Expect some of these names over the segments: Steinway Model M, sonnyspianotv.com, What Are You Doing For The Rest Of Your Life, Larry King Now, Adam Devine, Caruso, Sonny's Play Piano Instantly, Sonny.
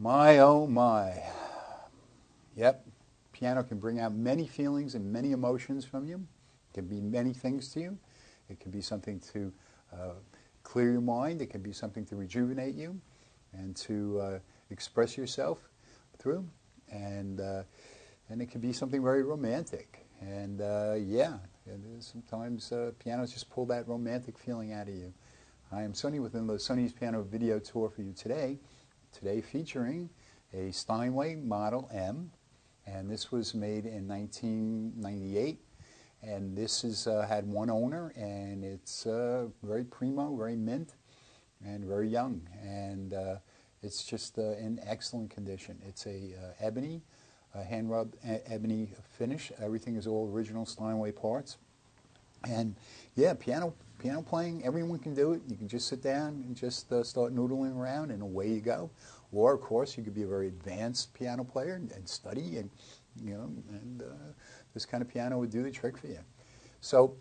My, oh my. Yep, piano can bring out many feelings and many emotions from you. It can be many things to you. It can be something to clear your mind. It can be something to rejuvenate you and to express yourself through. And it can be something very romantic. And yeah, sometimes pianos just pull that romantic feeling out of you. I am Sonny with another Sonny's Piano video tour for you today. Today featuring a Steinway Model M, and this was made in 1998. And this is had one owner, and it's very primo, very mint, and very young. And it's just in excellent condition. It's a ebony, hand rubbed ebony finish. Everything is all original Steinway parts. And yeah, piano playing, everyone can do it. You can just sit down and just start noodling around, and away you go. Or of course, you could be a very advanced piano player and study, and you know, and this kind of piano would do the trick for you. So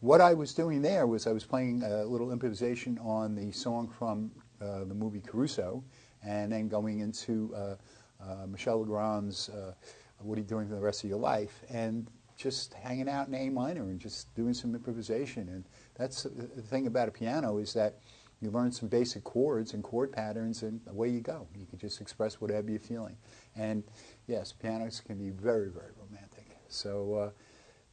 what I was doing there was I was playing a little improvisation on the song from the movie Caruso, and then going into Michel Legrand's What Are You Doing For The Rest Of Your Life, and just hanging out in A minor and just doing some improvisation. And that's the thing about a piano, is that you learn some basic chords and chord patterns, and away you go. You can just express whatever you're feeling. And yes, pianos can be very, very romantic. So,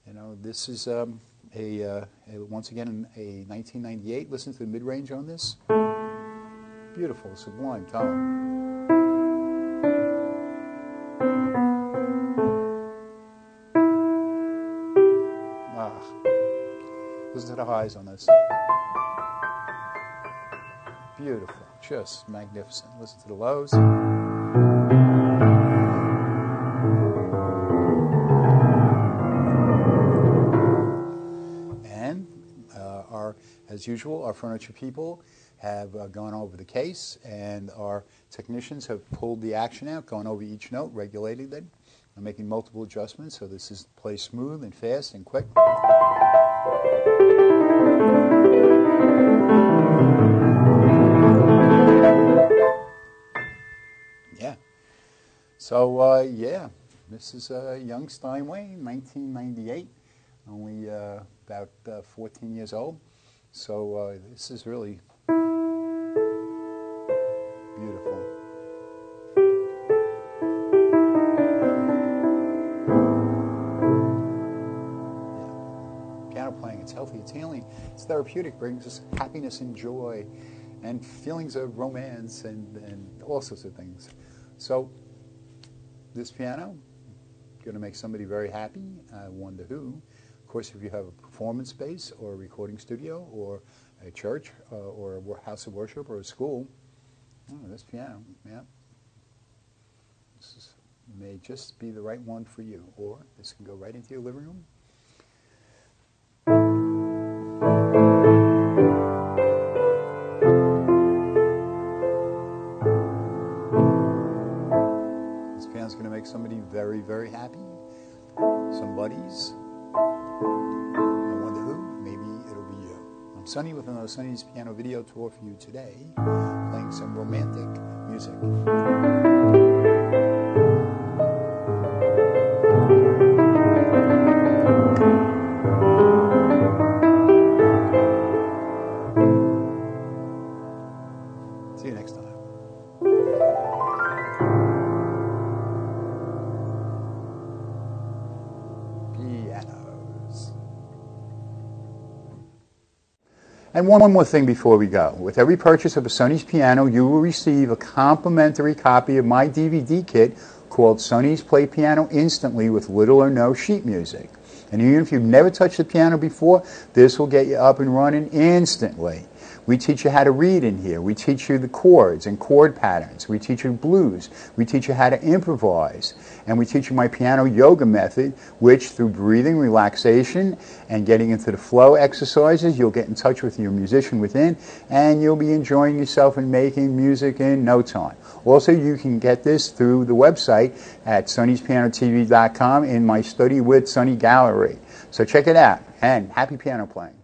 you know, this is once again, a 1998. Listen to the mid-range on this. Beautiful, sublime tone. Listen to the highs on this. Beautiful, just magnificent. Listen to the lows. And as usual, our furniture people have gone over the case, and our technicians have pulled the action out, gone over each note, regulated it, and making multiple adjustments. So this is play smooth and fast and quick. Yeah. So, yeah, this is young Steinway, 1998, only about 14 years old. So this is really beautiful. Playing, it's healthy, it's healing, it's therapeutic, brings us happiness and joy and feelings of romance and all sorts of things. So this piano going to make somebody very happy. I wonder who. Of course, if you have a performance space or a recording studio or a church or a house of worship or a school, oh, this piano, yeah, this is, may just be the right one for you. Or this can go right into your living room. It's going to make somebody very, very happy. Somebody's. I wonder who. Maybe it'll be you. I'm Sonny with another Sonny's Piano video tour for you today, playing some romantic music. And one more thing before we go. With every purchase of a Sonny's piano, you will receive a complimentary copy of my DVD kit called Sonny's Play Piano Instantly with Little or No Sheet Music. And even if you've never touched the piano before, this will get you up and running instantly. We teach you how to read in here. We teach you the chords and chord patterns. We teach you blues. We teach you how to improvise. And we teach you my piano yoga method, which through breathing, relaxation, and getting into the flow exercises, you'll get in touch with your musician within, and you'll be enjoying yourself and making music in no time. Also, you can get this through the website at sonnyspianotv.com in my Study with Sonny gallery. So check it out, and happy piano playing.